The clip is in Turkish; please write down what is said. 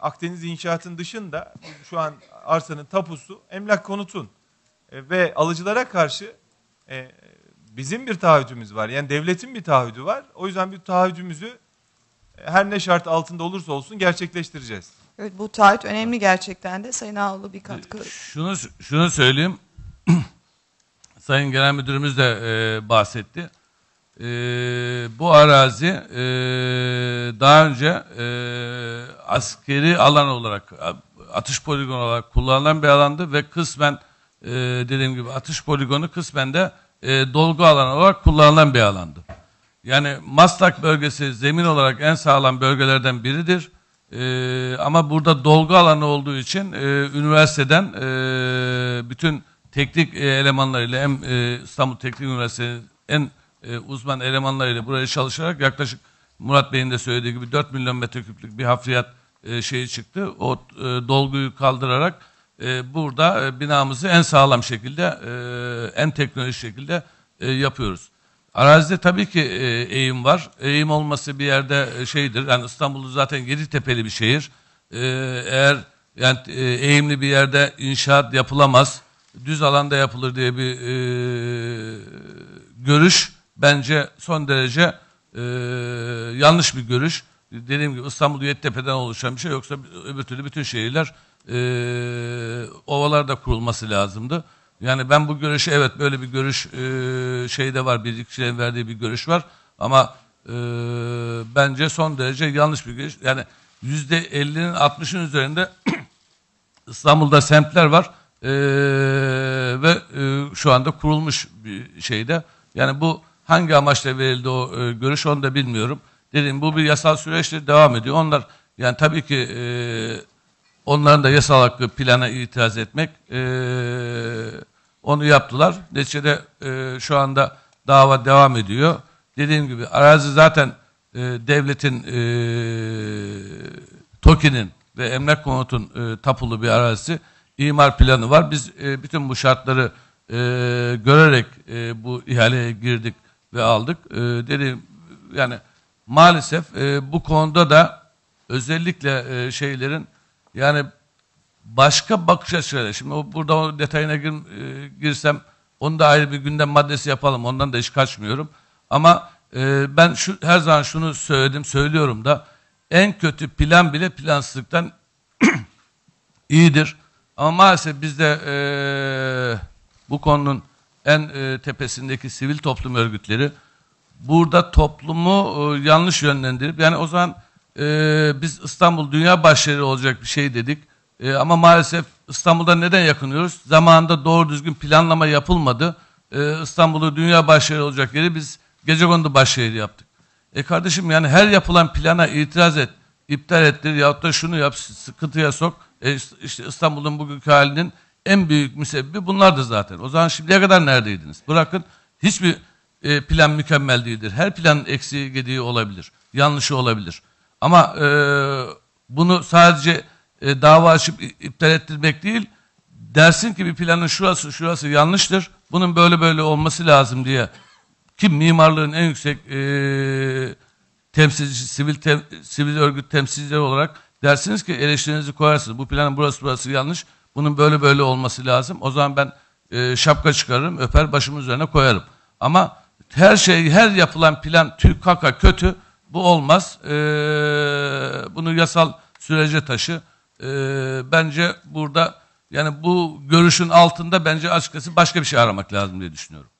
Akdeniz inşaatın dışında şu an arsanın tapusu emlak konutun ve alıcılara karşı bizim bir taahhüdümüz var. Yani devletin bir taahhüdü var. O yüzden bir taahhüdümüzü her ne şart altında olursa olsun gerçekleştireceğiz. Evet, bu taahhüt önemli gerçekten de. Sayın Ağaoğlu bir katkı. Şunu söyleyeyim. Sayın Genel Müdürümüz de bahsetti. Bu arazi daha önce askeri alan olarak, atış poligonu olarak kullanılan bir alandı ve kısmen dediğim gibi atış poligonu, kısmen de dolgu alanı olarak kullanılan bir alandı. Yani Maslak bölgesi zemin olarak en sağlam bölgelerden biridir. Ama burada dolgu alanı olduğu için üniversiteden bütün teknik elemanlarıyla, hem İstanbul Teknik Üniversitesi'nin en uzman elemanlarıyla buraya çalışarak yaklaşık Murat Bey'in de söylediği gibi 4 milyon metreküplük bir hafriyat şeyi çıktı. O dolguyu kaldırarak burada binamızı en sağlam şekilde, en teknolojik şekilde yapıyoruz. Arazide tabii ki eğim var. Eğim olması bir yerde şeydir. Yani İstanbul'da zaten Yeditepe'li bir şehir. Eğer yani eğimli bir yerde inşaat yapılamaz, düz alanda yapılır diye bir görüş bence son derece yanlış bir görüş. Dediğim gibi İstanbul Yeditepe'den oluşan bir şey. Yoksa öbür türlü bütün şehirler, ovalar da kurulması lazımdı. Yani ben bu görüşü, evet böyle bir görüş şeyde var, bilgiçilerin verdiği bir görüş var ama bence son derece yanlış bir görüş. Yani %50'nin 60'ın üzerinde İstanbul'da semtler var ve şu anda kurulmuş bir şeyde. Yani bu hangi amaçla verildi o görüş, onu da bilmiyorum. Dediğim, bu bir yasal süreçtir, devam ediyor. Onlar yani tabii ki onların da yasal hakkı plana itiraz etmek, onu yaptılar. Neticede şu anda dava devam ediyor. Dediğim gibi arazi zaten devletin, TOKİ'nin ve emlak konutun tapulu bir arazisi. İmar planı var. Biz bütün bu şartları görerek bu ihaleye girdik ve aldık. Dediğim yani maalesef bu konuda da özellikle şeylerin, yani başka bakış açıları. Şimdi burada o detayına girsem onu da ayrı bir gündem maddesi yapalım. Ondan da hiç kaçmıyorum. Ama ben her zaman şunu söyledim, söylüyorum da, en kötü plan bile plansızlıktan iyidir. Ama maalesef bizde bu konunun en tepesindeki sivil toplum örgütleri burada toplumu yanlış yönlendirip, yani o zaman biz İstanbul dünya başşehri olacak bir şey dedik. Ama maalesef İstanbul'da neden yakınıyoruz? Zamanında doğru düzgün planlama yapılmadı. İstanbul'u dünya başşehri olacak yeri biz Gecekondu başşehri yaptık. Kardeşim, yani her yapılan plana itiraz et, iptal ettir yahut da şunu yap, sıkıntıya sok. İşte İstanbul'un bugünkü halinin en büyük müsebbibi bunlardır zaten. O zaman şimdiye kadar neredeydiniz? Bırakın, hiçbir plan mükemmel değildir. Her planın eksiği, gediği olabilir, yanlışı olabilir. Ama bunu sadece dava açıp iptal ettirmek değil, dersin ki bir planın şurası yanlıştır, bunun böyle olması lazım diye, ki mimarlığın en yüksek temsilcisi, sivil örgüt temsilcileri olarak dersiniz ki, eleştirinizi koyarsınız. Bu planın burası yanlış, bunun böyle olması lazım. O zaman ben şapka çıkarırım, öper başımın üzerine koyarım. Ama her şey, her yapılan plan tüy kaka kötü. Bu olmaz. Bunu yasal sürece taşı. Bence burada, yani bu görüşün altında bence açıkçası başka bir şey aramak lazım diye düşünüyorum.